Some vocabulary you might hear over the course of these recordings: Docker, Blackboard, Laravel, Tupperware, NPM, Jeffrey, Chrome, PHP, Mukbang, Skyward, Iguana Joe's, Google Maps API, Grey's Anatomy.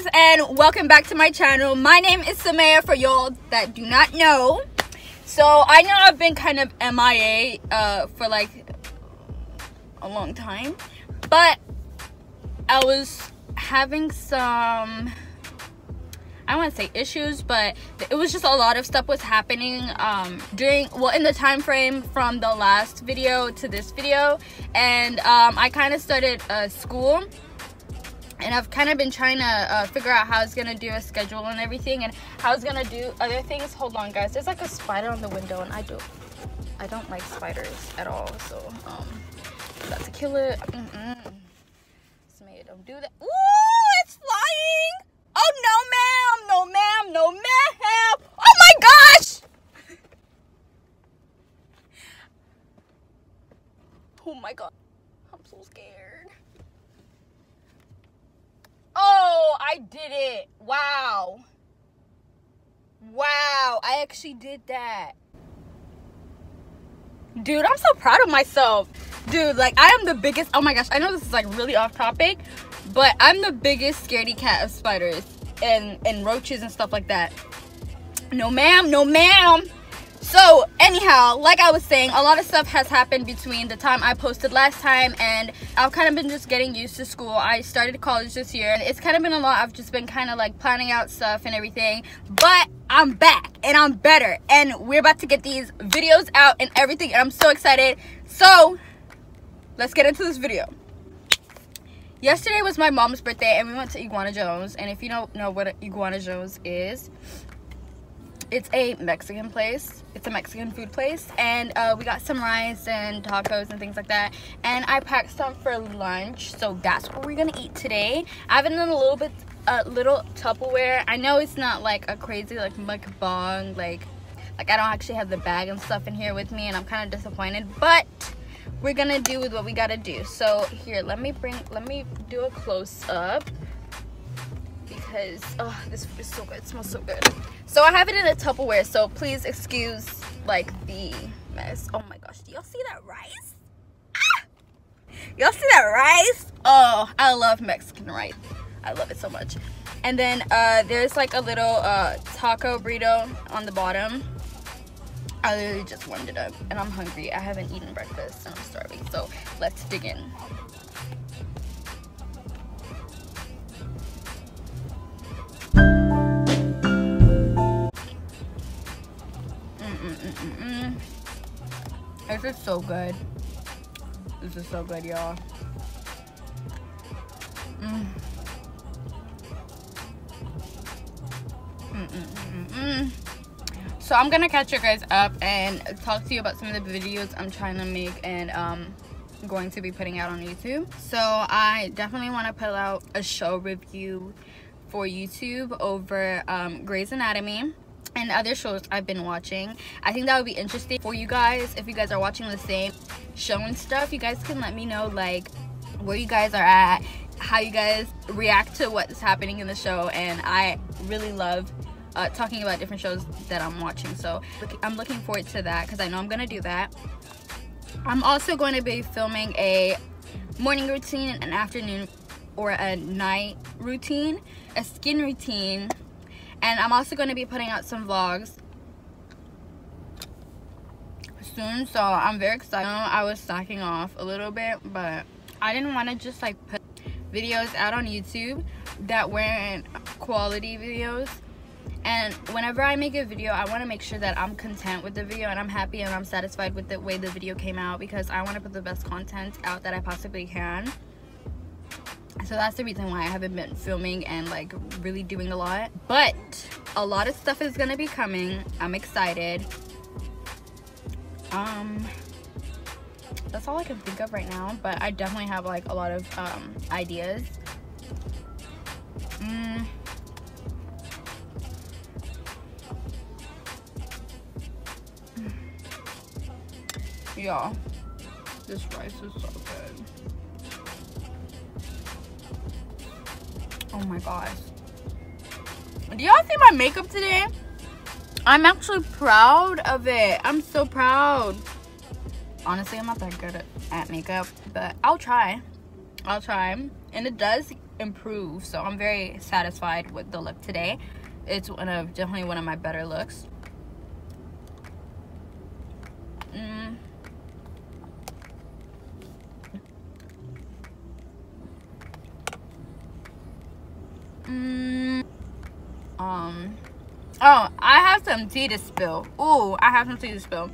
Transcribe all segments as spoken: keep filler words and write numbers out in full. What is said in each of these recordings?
guys, and welcome back to my channel. My name is Samaya for y'all that do not know. So I know I've been kind of M I A uh, for like a long time, but I was having some, I want to say issues, but it was just a lot of stuff was happening um, during, well, in the time frame from the last video to this video. And um, I kind of started uh, school, and I've kind of been trying to uh, figure out how I was going to do a schedule and everything, and how I was going to do other things. Hold on, guys. There's like a spider on the window, and I don't, I don't like spiders at all. So, um, I'm about to kill it. Mm-mm. Samaya, don't do that. Ooh, it's flying. Oh, no, ma'am. No, ma'am. No, ma'am. Oh, my gosh. Oh, my God. I'm so scared. Oh, I did it. Wow. Wow, I actually did that. Dude, I'm so proud of myself. Dude, like, I am the biggest, oh my gosh, I know this is like really off topic, but I'm the biggest scaredy cat of spiders and, and roaches and stuff like that. No ma'am, no ma'am. So anyhow, like I was saying, a lot of stuff has happened between the time I posted last time, and I've kind of been just getting used to school. I started college this year, and it's kind of been a lot. I've just been kind of like planning out stuff and everything, but I'm back and I'm better, and we're about to get these videos out and everything, and I'm so excited. So let's get into this video. Yesterday was my mom's birthday, and we went to Iguana Joe's. And if you don't know what Iguana Joe's is, it's a Mexican place. It's a Mexican food place. And uh, we got some rice and tacos and things like that. And I packed some for lunch. So that's what we're gonna eat today. I haven't done a little bit, a little Tupperware. I know it's not like a crazy like mukbang. Like, like I don't actually have the bag and stuff in here with me, and I'm kind of disappointed. But we're gonna do with what we gotta do. So here, let me bring, let me do a close up. Because oh, this food is so good. It smells so good. So I have it in a Tupperware, so please excuse like the mess. Oh my gosh, do y'all see that rice? Ah! Y'all see that rice? Oh, I love Mexican rice. I love it so much. And then uh there's like a little uh taco burrito on the bottom. I literally just warmed it up, and I'm hungry. I haven't eaten breakfast, and I'm starving, so let's dig in. Mm-mm-mm-mm-mm. This is so good. This is so good, y'all. Mm. Mm-mm-mm-mm. So I'm gonna catch you guys up and talk to you about some of the videos I'm trying to make and um going to be putting out on YouTube. So I definitely want to put out a show review for YouTube over um, Grey's Anatomy and other shows I've been watching. I think that would be interesting for you guys. If you guys are watching the same show and stuff, you guys can let me know like where you guys are at, how you guys react to what's happening in the show. And I really love Uh, talking about different shows that I'm watching, so I'm looking forward to that because I know I'm gonna do that. I'm also going to be filming a morning routine, an afternoon or a night routine, a skin routine, and I'm also going to be putting out some vlogs soon, so I'm very excited. I was slacking off a little bit, but I didn't want to just like put videos out on YouTube that weren't quality videos. And whenever I make a video, I want to make sure that I'm content with the video and I'm happy and I'm satisfied with the way the video came out, because I want to put the best content out that I possibly can. So that's the reason why I haven't been filming and like really doing a lot. But a lot of stuff is going to be coming. I'm excited. Um, that's all I can think of right now, but I definitely have like a lot of um, ideas. Mm. Y'all, this rice is so good. Oh my gosh. Do y'all see my makeup today? I'm actually proud of it. I'm so proud. Honestly, I'm not that good at makeup, but I'll try. I'll try. And it does, improve, so I'm very satisfied with the look today. It's one of definitely one of my better looks. mm. Mm. Um oh, I have some tea to spill. Oh, I have some tea to spill.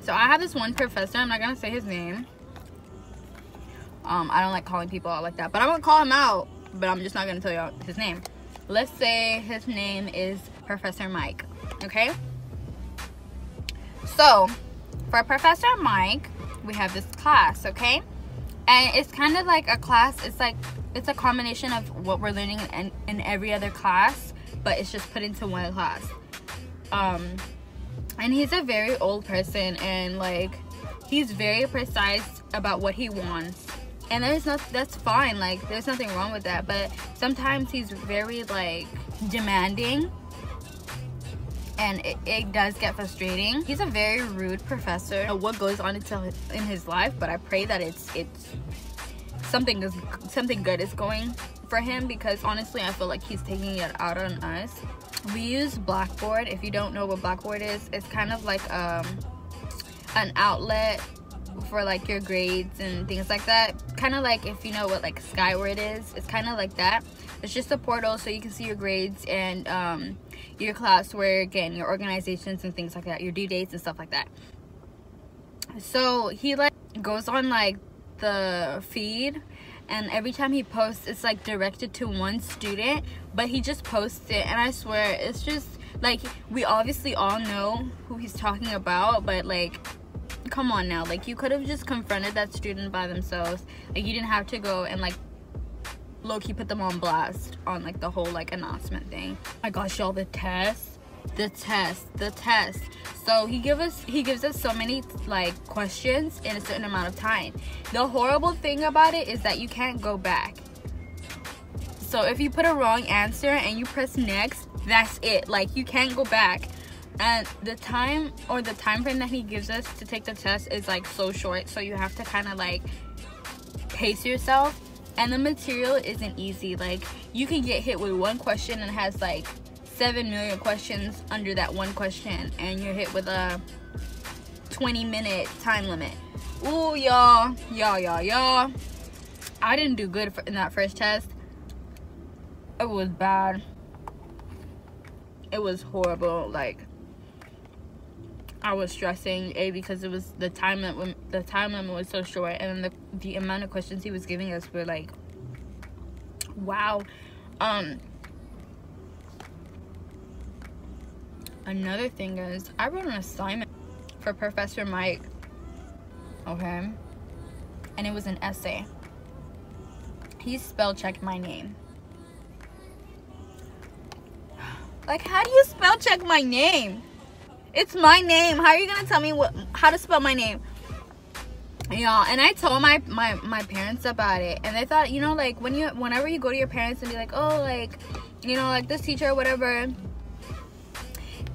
So I have this one professor, I'm not gonna say his name. Um, I don't like calling people out like that, but I'm gonna call him out, but I'm just not gonna tell y'all his name. Let's say his name is Professor Mike, okay? So for Professor Mike, we have this class, okay? And it's kind of like a class, it's like, it's a combination of what we're learning in, in every other class, but it's just put into one class. Um, and he's a very old person, and like, he's very precise about what he wants. And there's no, that's fine, like there's nothing wrong with that, but sometimes he's very like demanding, and it, it does get frustrating. He's a very rude professor. I don't know what goes on in his life, but I pray that it's it's something is something good is going for him, because honestly I feel like he's taking it out on us. We use Blackboard. If you don't know what Blackboard is, it's kind of like um an outlet for like your grades and things like that, kind of like, if you know what like Skyward is, it's kind of like that. It's just a portal so you can see your grades and um your classwork and your organizations and things like that, your due dates and stuff like that. So he like goes on like the feed, and every time he posts it's like directed to one student, but he just posts it, and I swear it's just like, we obviously all know who he's talking about, but like, come on now, like you could have just confronted that student by themselves. Like you didn't have to go and like low-key put them on blast on like the whole like announcement thing. Oh my gosh, y'all, the test, the test, the test. So he give us he gives us so many like questions in a certain amount of time. The horrible thing about it is that you can't go back. So if you put a wrong answer and you press next, that's it, like you can't go back. And the time or the time frame that he gives us to take the test is like so short, so you have to kind of like pace yourself, and the material isn't easy. Like you can get hit with one question and it has like seven million questions under that one question, and you're hit with a twenty minute time limit. Ooh, y'all y'all y'all y'all I didn't do good in that first test. It was bad, it was horrible. Like I was stressing, A, because it was the time limit, the time limit was so short, and the, the amount of questions he was giving us were like, wow. Um, another thing is, I wrote an assignment for Professor Mike, okay, and it was an essay. He spell checked my name. Like, how do you spell check my name? It's my name. How are you gonna tell me what how to spell my name, y'all? And I told my, my my parents about it, and they thought, you know, like when you whenever you go to your parents and be like, oh, like, you know, like this teacher or whatever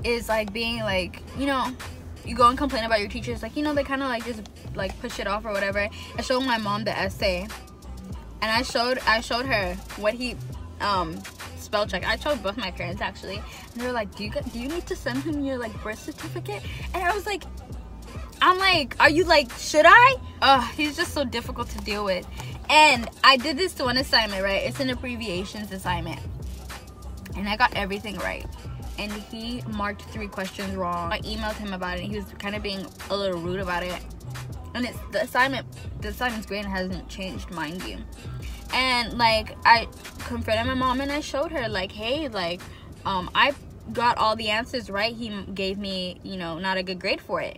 is like being like, you know, you go and complain about your teachers, like, you know, they kind of like just like push it off or whatever. I showed my mom the essay, and I showed I showed her what he um spell check. I told both my parents actually, and they were like, do you do you need to send him your like birth certificate? And I was like, I'm like, are you like, should I? Uh he's just so difficult to deal with. And I did this to one assignment, right? It's an abbreviations assignment, and I got everything right, and he marked three questions wrong. I emailed him about it, and he was kind of being a little rude about it, and it's the assignment the assignment's grade hasn't changed, mind you. And like, I confronted my mom, and I showed her like, hey, like um I got all the answers right, he gave me, you know, not a good grade for it.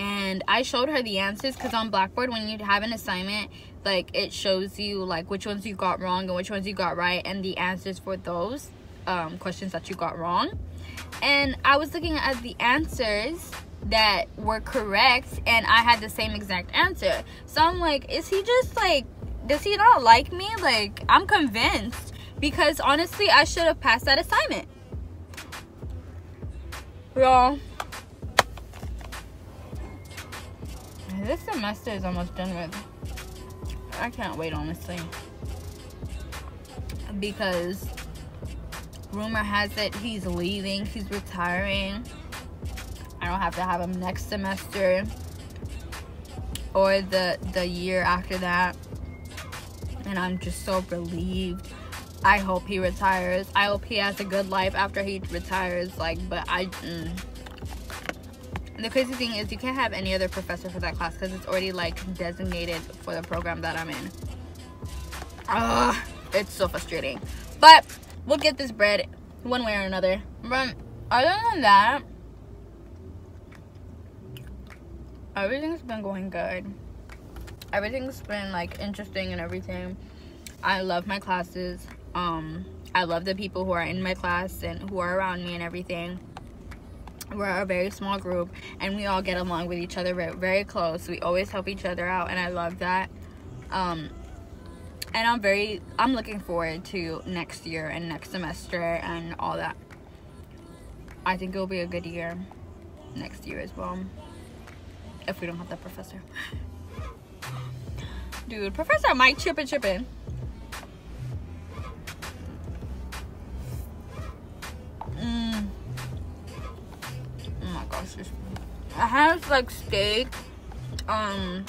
And I showed her the answers, because on Blackboard, when you have an assignment, like it shows you like which ones you got wrong and which ones you got right, and the answers for those um questions that you got wrong. And I was looking at the answers that were correct, and I had the same exact answer. So I'm like, is he just like, does he not like me? Like, I'm convinced, because honestly I should have passed that assignment, y'all. This semester is almost done with. I can't wait, honestly, because rumor has it he's leaving, he's retiring. I don't have to have him next semester or the the year after that, and I'm just so relieved. I hope he retires. I hope he has a good life after he retires. Like, but I mm. The crazy thing is you can't have any other professor for that class because it's already like designated for the program that I'm in. Ugh, it's so frustrating, but we'll get this bread one way or another. But other than that, everything's been going good. Everything's been like interesting and everything. I love my classes. um I love the people who are in my class and who are around me and everything. We're a very small group and we all get along with each other very, very close. We always help each other out and I love that. Um and I'm very I'm looking forward to next year and next semester and all that. I think it'll be a good year next year as well, if we don't have that professor. Dude, Professor Mike chippin' chippin'. Mm. Oh my gosh. I have like steak, um,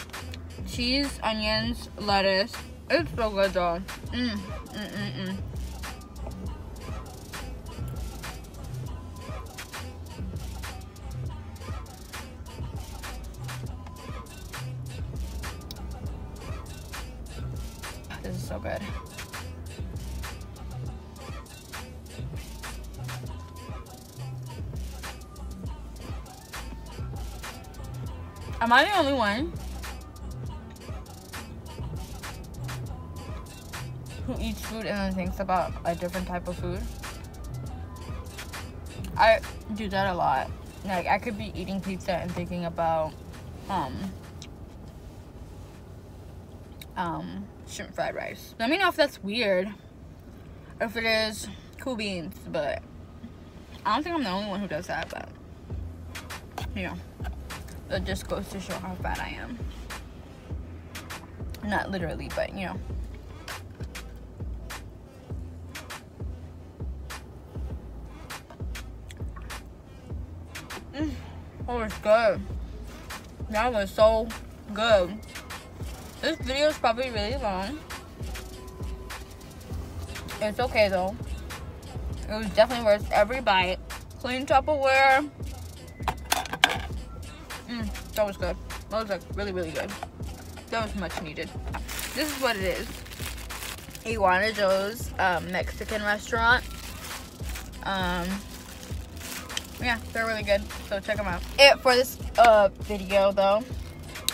cheese, onions, lettuce. It's so good though. Mm, mm, mm, mm. So good. Am I the only one who eats food and then thinks about a different type of food? I do that a lot. Like, I could be eating pizza and thinking about um um shrimp fried rice. Let me know if that's weird. If it is, cool beans, but I don't think I'm the only one who does that, but you know, it just goes to show how fat I am. Not literally, but you know. Mm. Oh, it's good. That was so good. This video is probably really long. It's okay though. It was definitely worth every bite. Clean Tupperware. Mm, that was good. That was like really, really good. That was much needed. This is what it is. Iguana Joe's um, Mexican restaurant. Um, yeah, they're really good. So check them out. It for this uh, video though.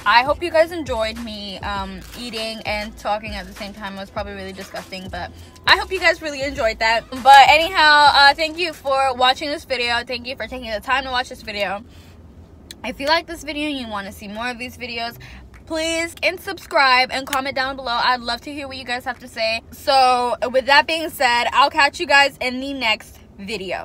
I hope you guys enjoyed me um, eating and talking at the same time. It was probably really disgusting, but I hope you guys really enjoyed that. But anyhow, uh, thank you for watching this video. Thank you for taking the time to watch this video. If you like this video and you want to see more of these videos, please and subscribe and comment down below. I'd love to hear what you guys have to say. So with that being said, I'll catch you guys in the next video.